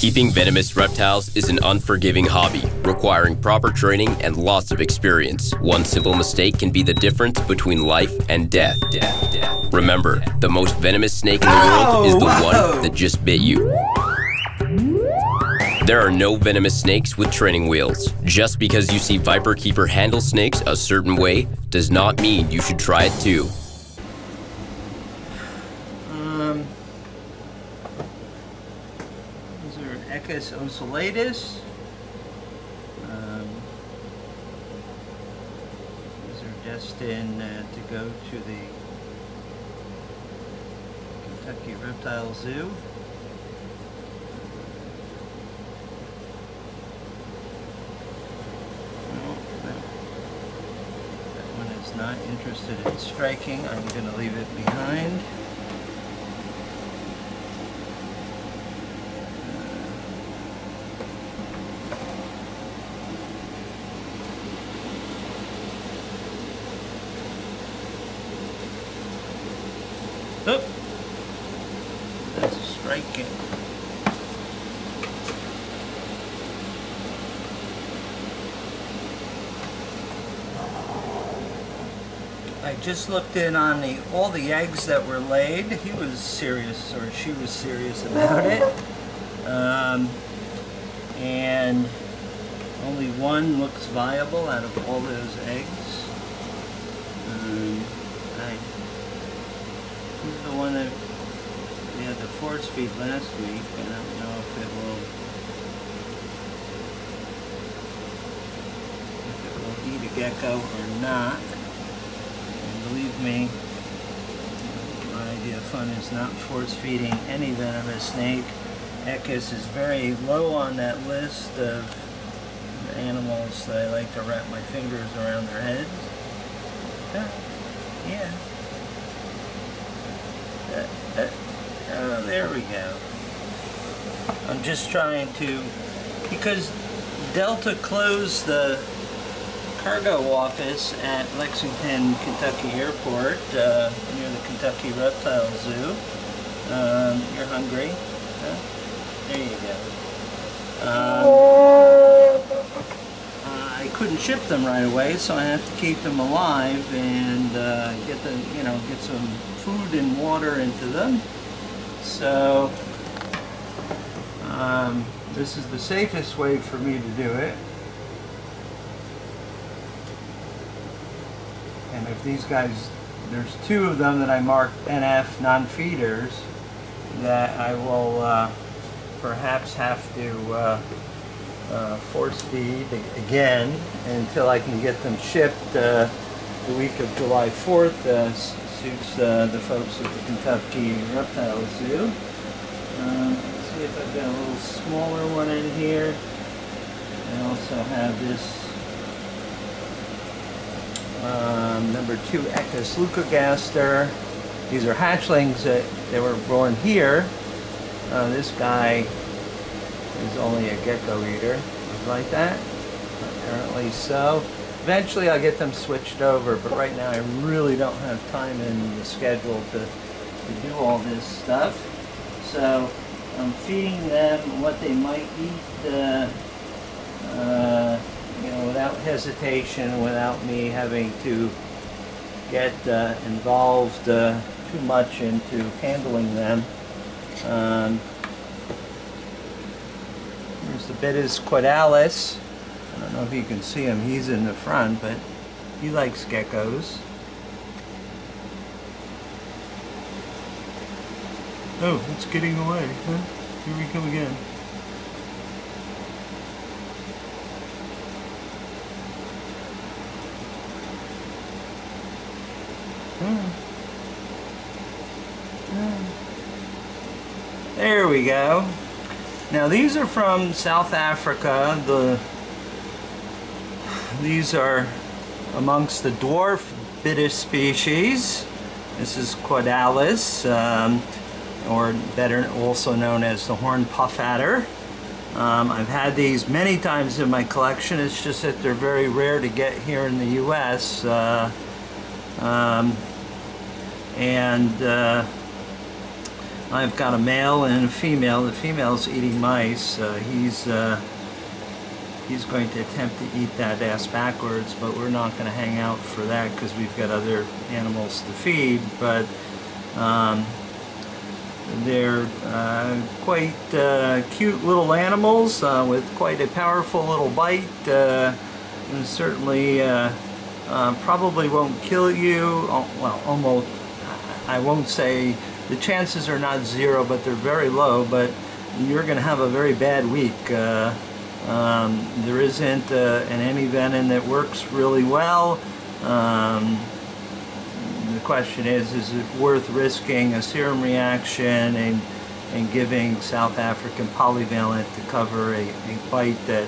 Keeping venomous reptiles is an unforgiving hobby, requiring proper training and lots of experience. One simple mistake can be the difference between life and death. Remember, the most venomous snake in the world is the one that just bit you. There are no venomous snakes with training wheels. Just because you see Viper Keeper handle snakes a certain way does not mean you should try it too. Echis ocellatus. These are destined to go to the Kentucky Reptile Zoo. No, that one is not interested in striking. I'm going to leave it behind. I just looked in on all the eggs that were laid. He was serious, or she was serious about it. And only one looks viable out of all those eggs. Who's the one that we had the force feed last week? I don't know if it will eat a gecko or not. Believe me, my idea of fun is not force feeding any venomous snake. Echis is very low on that list of animals that I like to wrap my fingers around their heads. There we go. I'm just trying to, because Delta closed the cargo office at Lexington, Kentucky Airport, near the Kentucky Reptile Zoo. You're hungry? Huh? There you go. I couldn't ship them right away, so I have to keep them alive and get them, get some food and water into them. So this is the safest way for me to do it. And if these guys, there's two of them that I marked NF non-feeders that I will perhaps have to force feed again until I can get them shipped the week of July 4th. Suits the folks at the Kentucky Reptile Zoo. Let's see if I've got a little smaller one in here. I also have this number 2 Echis leucogaster. These are hatchlings that they were born here. This guy is only a gecko eater, like that. Apparently so. Eventually I'll get them switched over, but right now I really don't have time in the schedule to do all this stuff. So I'm feeding them what they might eat without hesitation, without me having to get involved too much into handling them. Here's the bit is Caudalis. I don't know if you can see him, he's in the front, but he likes geckos. Oh, it's getting away, huh? Here we come again. There we go. Now these are from South Africa. These are amongst the dwarf Bittis species. This is Caudalis, or better also known as the horned puff adder. I've had these many times in my collection. It's just that they're very rare to get here in the U.S. I've got a male and a female. The female's eating mice. He's going to attempt to eat that ass backwards, but we're not going to hang out for that because we've got other animals to feed. But they're quite cute little animals with quite a powerful little bite, and certainly probably won't kill you. Well, almost, I won't say the chances are not zero, but they're very low, but you're going to have a very bad week. There isn't an antivenin that works really well. The question is it worth risking a serum reaction and giving South African polyvalent to cover a bite that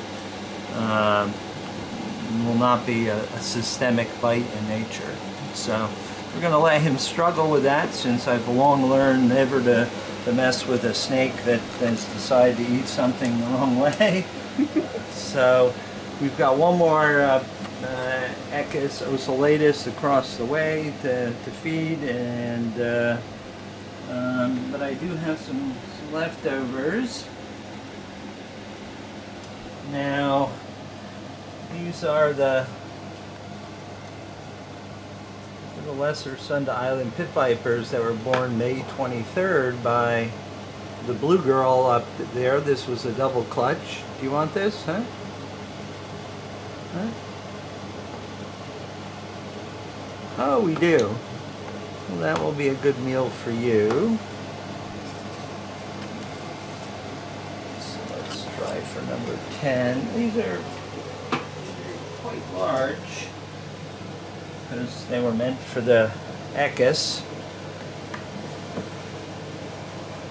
will not be a systemic bite in nature? So we're going to let him struggle with that, since I've long learned never to mess with a snake that has decided to eat something the wrong way. So we've got one more Echis ocellatus across the way to feed, and but I do have some leftovers. Now these are the Lesser Sunda Island Pit Vipers that were born May 23rd by the blue girl up there. This was a double clutch. Do you want this, huh? Huh? Oh, we do. Well, that will be a good meal for you. So let's try for number 10. These are quite large, because they were meant for the Echis.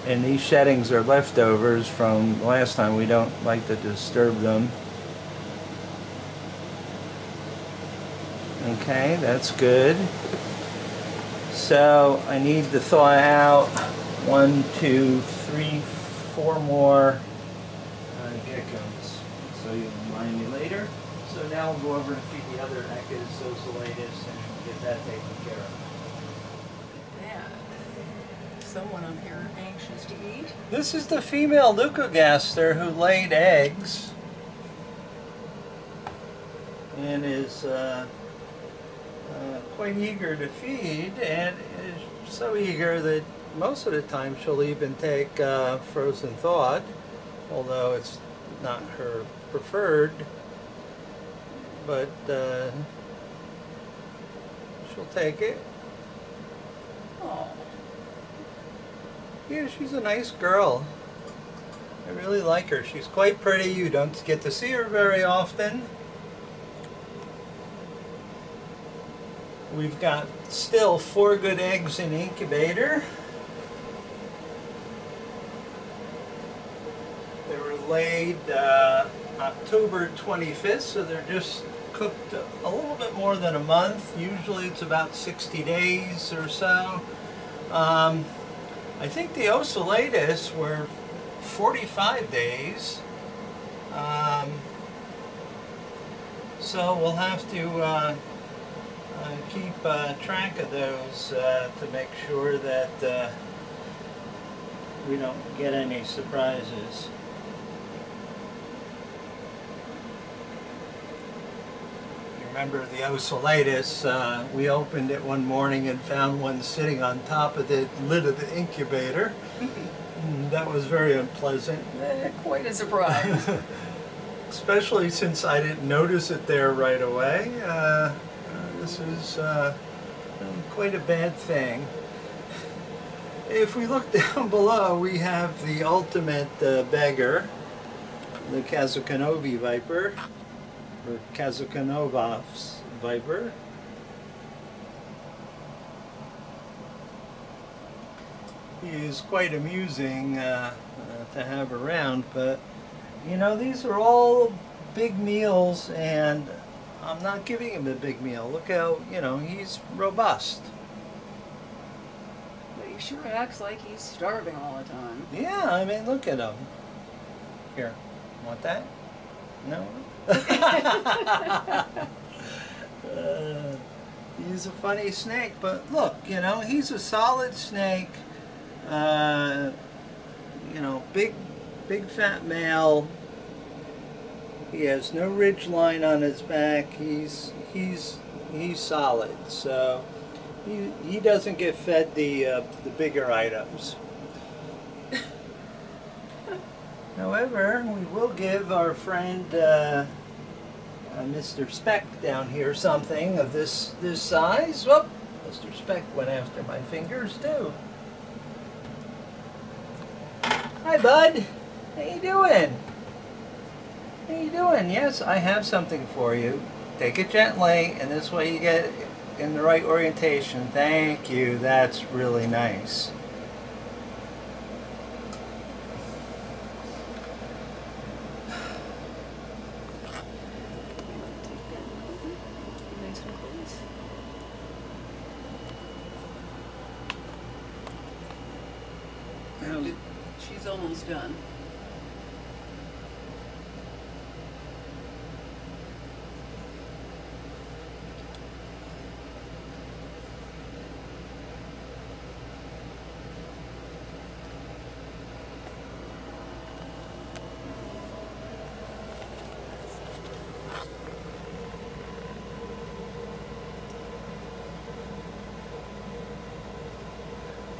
And these sheddings are leftovers from last time. We don't like to disturb them. Okay, that's good. So I need to thaw out 4 more geckos. So you'll remind me later. So now we'll go over and feed the other Echis ocellatus and get that taken care of. Yeah. Someone up here anxious to eat. This is the female leucogaster who laid eggs and is quite eager to feed, and is so eager that most of the time she'll even take frozen thawed, although it's not her preferred. But she'll take it. Oh, yeah, she's a nice girl. I really like her. She's quite pretty. You don't get to see her very often. We've got still 4 good eggs in incubator. They were laid October 25th, so they're just cooked a little bit more than a month. Usually it's about 60 days or so. I think the Oscelatus were 45 days. So we'll have to keep track of those to make sure that we don't get any surprises. Remember the Oscelatus, we opened it one morning and found one sitting on top of the lid of the incubator. That was very unpleasant. Quite a surprise. Especially since I didn't notice it there right away. This is quite a bad thing. If we look down below, we have the ultimate beggar, the Kaznakov's Viper. Or Kaznakov's Viper. He is quite amusing to have around, but you know, these are all big meals, and I'm not giving him a big meal. Look how, you know, he's robust. But he sure acts like he's starving all the time. Yeah, I mean, look at him. Here, want that? No? He's a funny snake, but look, you know, he's a solid snake. You know, big fat male. He has no ridge line on his back. He's solid. So he doesn't get fed the bigger items. However, we will give our friend Mr. Speck down here something of this size. Whoop! Mr. Speck went after my fingers too. Hi, bud. How you doing? How you doing? Yes, I have something for you. Take it gently, and this way you get in the right orientation. Thank you. That's really nice. She's almost done.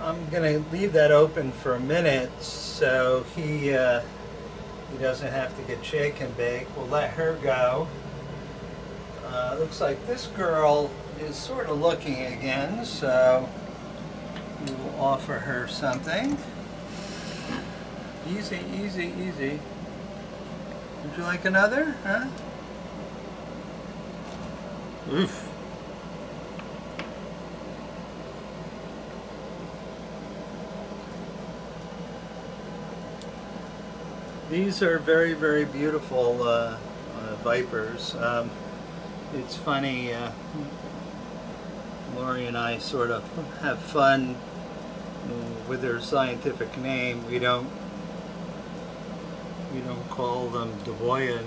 I'm going to leave that open for a minute so he doesn't have to get shaken big. We'll let her go. Looks like this girl is sort of looking again, so we will offer her something. Easy, easy, easy. Would you like another? Huh? Oof. These are very, very beautiful vipers. It's funny, Laurie and I sort of have fun with their scientific name. We don't call them Deboya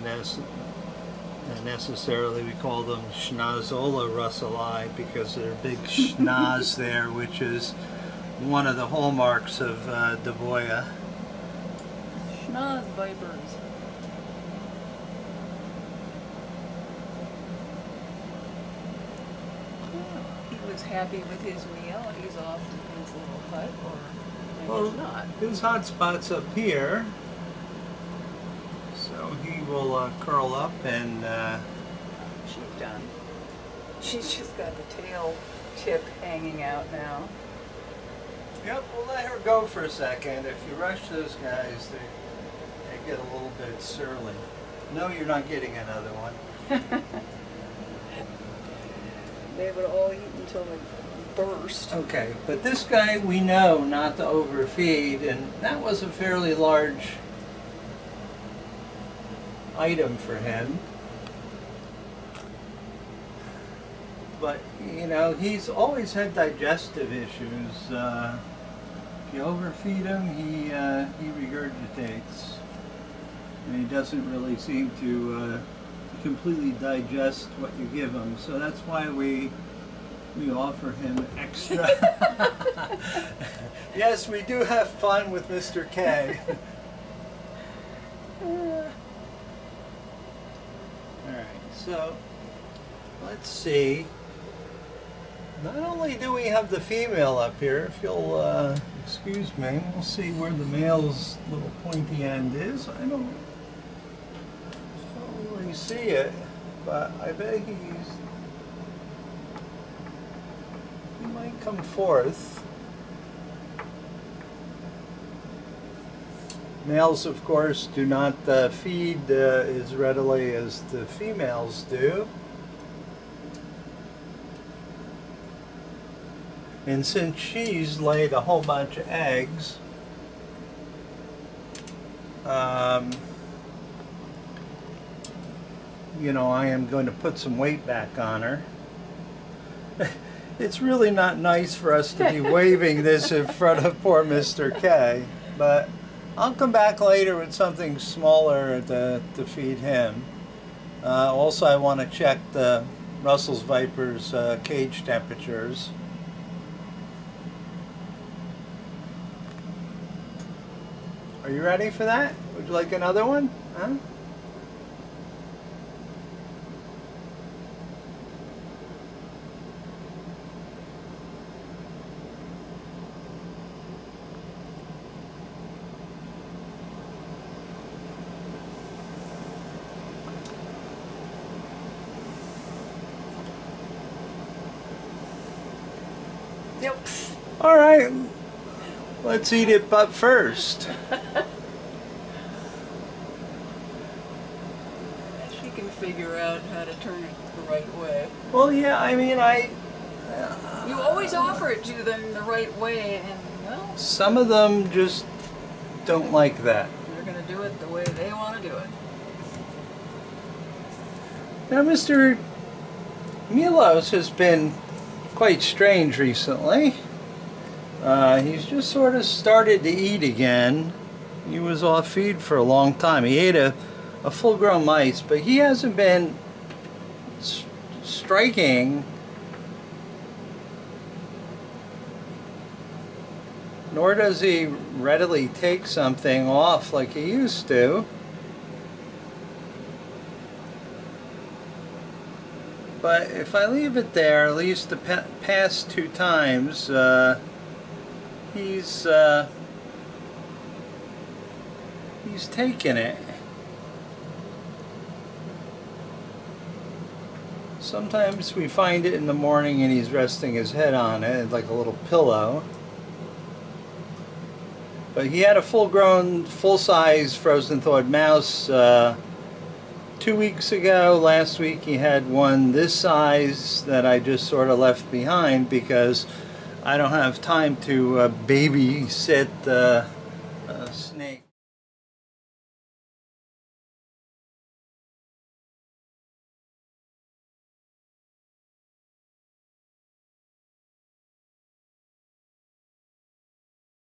necessarily. We call them Schnozola russellii because there's a big schnoz there, which is one of the hallmarks of Deboya. Vipers. He was happy with his meal. He's off in his little hut, or maybe he's not. His hot spot's up here, so he will curl up and... She's done. She's just got the tail tip hanging out now. Yep, we'll let her go for a second. If you rush those guys, they get a little bit surly. No, you're not getting another one. They would all eat until they burst. Okay, but this guy we know not to overfeed, and that was a fairly large item for him. But, you know, he's always had digestive issues. If you overfeed him, he regurgitates. And he doesn't really seem to completely digest what you give him. So that's why we offer him extra. Yes, we do have fun with Mr. K. All right, so let's see. Not only do we have the female up here, if you'll excuse me, we'll see where the male's little pointy end is. I don't really see it, but I bet he might come forth. Males, of course, do not feed as readily as the females do. And since she's laid a whole bunch of eggs, you know, I am going to put some weight back on her. It's really not nice for us to be waving this in front of poor Mr. K, but I'll come back later with something smaller to feed him. Also, I want to check the Russell's Viper's cage temperatures. Are you ready for that? Would you like another one? Huh? Yep. All right. Let's eat it, but first. She can figure out how to turn it the right way. Well, yeah, I mean, you always offer it to them the right way, and well, some of them just don't like that. They're going to do it the way they want to do it. Now, Mr. Milos has been quite strange recently. He's just sort of started to eat again. He was off feed for a long time. He ate a full-grown mice, but he hasn't been striking nor does he readily take something off like he used to. But if I leave it there, at least the past two times, he's taken it. Sometimes we find it in the morning and he's resting his head on it like a little pillow. But he had a full-grown, full-size frozen thawed mouse 2 weeks ago. Last week he had one this size that I just sort of left behind because I don't have time to babysit